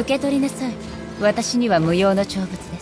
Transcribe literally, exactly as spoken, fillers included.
受け取りなさい。私には無用の長物で。